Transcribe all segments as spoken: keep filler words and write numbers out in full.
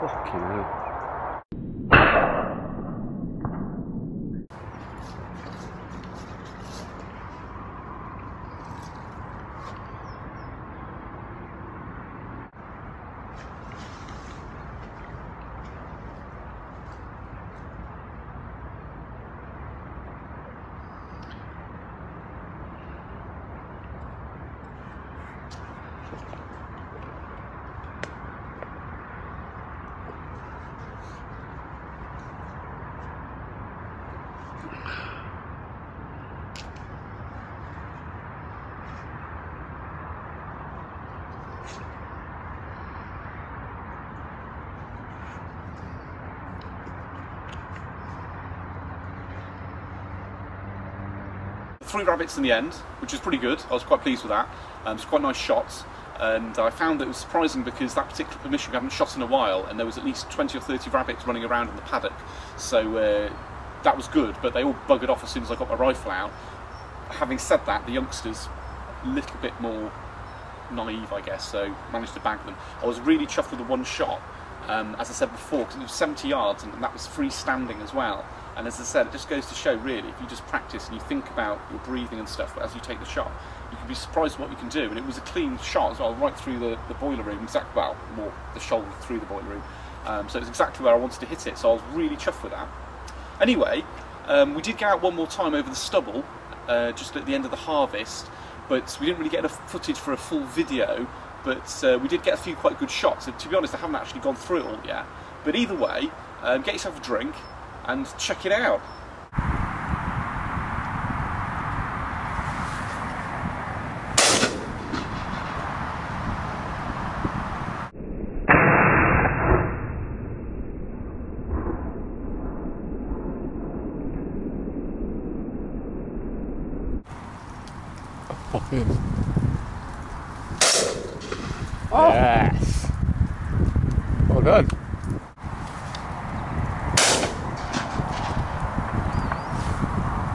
Fucking hell. Three rabbits in the end, which was pretty good. I was quite pleased with that. Um, it was quite nice shots, and I found that it was surprising because that particular permission we haven't shot in a while, and there was at least twenty or thirty rabbits running around in the paddock, so uh, that was good, but they all buggered off as soon as I got my rifle out. Having said that, the youngsters, a little bit more naive I guess, so managed to bag them. I was really chuffed with the one shot, um, as I said before, because it was seventy yards and that was freestanding as well. And as I said, it just goes to show really, if you just practice and you think about your breathing and stuff as you take the shot, you can be surprised what you can do. And it was a clean shot as well, right through the, the boiler room, exactly, well, more the shoulder through the boiler room. Um, so it was exactly where I wanted to hit it, so I was really chuffed with that. Anyway, um, we did go out one more time over the stubble, uh, just at the end of the harvest, but we didn't really get enough footage for a full video, but uh, we did get a few quite good shots. And to be honest, I haven't actually gone through it all yet. But either way, um, get yourself a drink, and check it out. Oh, oh. Yes. Well done.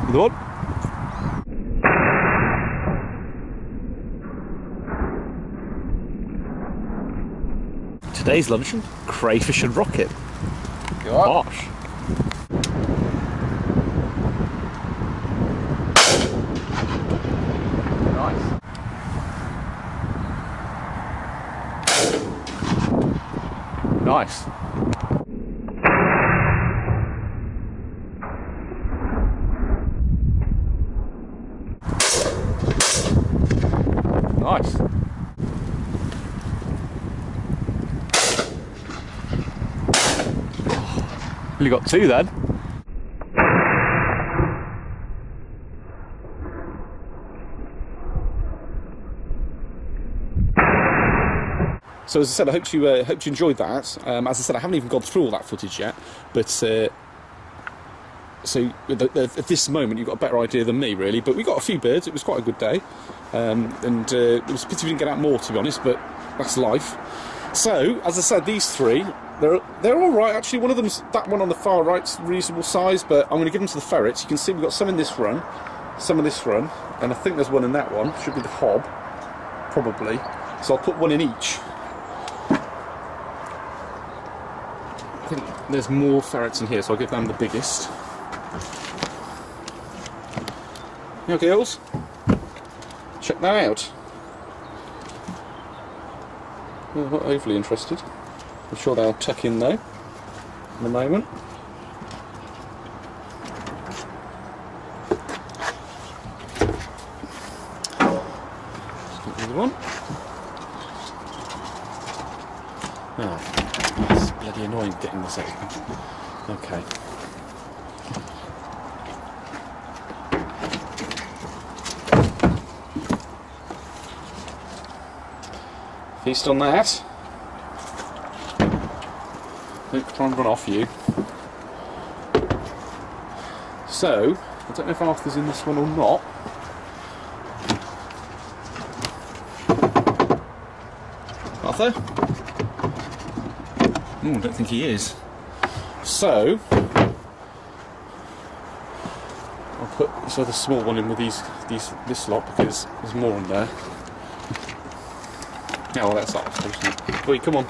Another one. Today's luncheon, crayfish and rocket. Gosh. Nice. Nice. Nice. Oh, only got two then. So as I said, I hope you uh, hope you enjoyed that. Um, as I said, I haven't even gone through all that footage yet, but. Uh, So at this moment you've got a better idea than me really, but we got a few birds. It was quite a good day, um, and uh, it was a pity we didn't get out more, to be honest, but that's life. So as I said, these three, they're they're all right actually. One of them's, that one on the far right's reasonable size, but I'm going to give them to the ferrets. You can see we've got some in this run, some in this run, and I think there's one in that one. Should be the hob, probably. So I'll put one in each. I think there's more ferrets in here, so I'll give them the biggest. Now girls, check that out. They're not overly interested. I'm sure they'll tuck in though in a moment. Let's get another one. Oh, that's bloody annoying getting this out. Okay. Feast on that. Don't try and run off you. So, I don't know if Arthur's in this one or not. Arthur? Oh, I don't think he is. So, I'll put this other small one in with these, these, this lot because there's more in there. Oh, well, that's off. Wait, come on.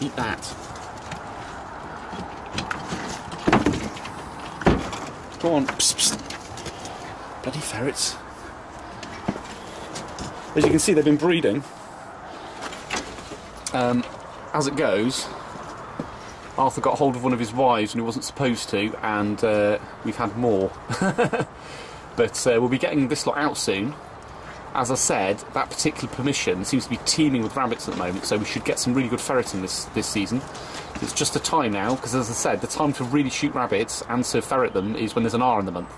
Eat that. Go on. Psst, psst. Bloody ferrets. As you can see, they've been breeding. Um, as it goes, Arthur got hold of one of his wives and he wasn't supposed to, and uh, we've had more. But uh, we'll be getting this lot out soon. As I said, that particular permission seems to be teeming with rabbits at the moment, so we should get some really good ferreting this, this season. It's just the time now, because as I said, the time to really shoot rabbits and to ferret them is when there's an R in the month.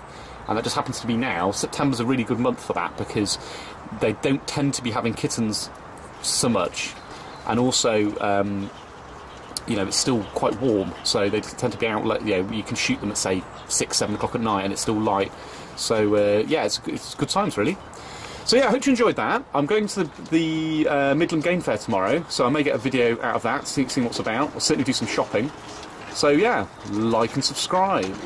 And that just happens to be now. September's a really good month for that, because they don't tend to be having kittens so much. And also, um, you know, it's still quite warm, so they tend to be out, like, you know, you can shoot them at, say, six, seven o'clock at night, and it's still light. So, uh, yeah, it's, it's good times, really. So, yeah, I hope you enjoyed that. I'm going to the, the uh, Midland Game Fair tomorrow, so I may get a video out of that, seeing, seeing what's about. I'll certainly do some shopping. So, yeah, like and subscribe.